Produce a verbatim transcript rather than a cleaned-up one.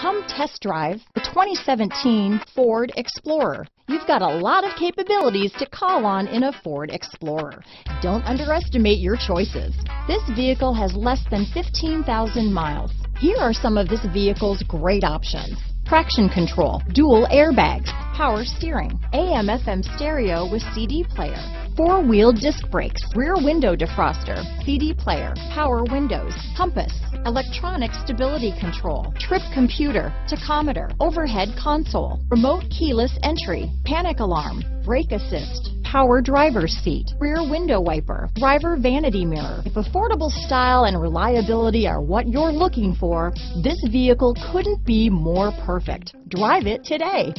Come test drive the twenty seventeen Ford Explorer. You've got a lot of capabilities to call on in a Ford Explorer. Don't underestimate your choices. This vehicle has less than fifteen thousand miles. Here are some of this vehicle's great options: traction control, dual airbags, power steering, A M F M stereo with C D player, four-wheel disc brakes, rear window defroster, C D player, power windows, compass, electronic stability control, trip computer, tachometer, overhead console, remote keyless entry, panic alarm, brake assist, power driver's seat, rear window wiper, driver vanity mirror. If affordable style and reliability are what you're looking for, this vehicle couldn't be more perfect. Drive it today.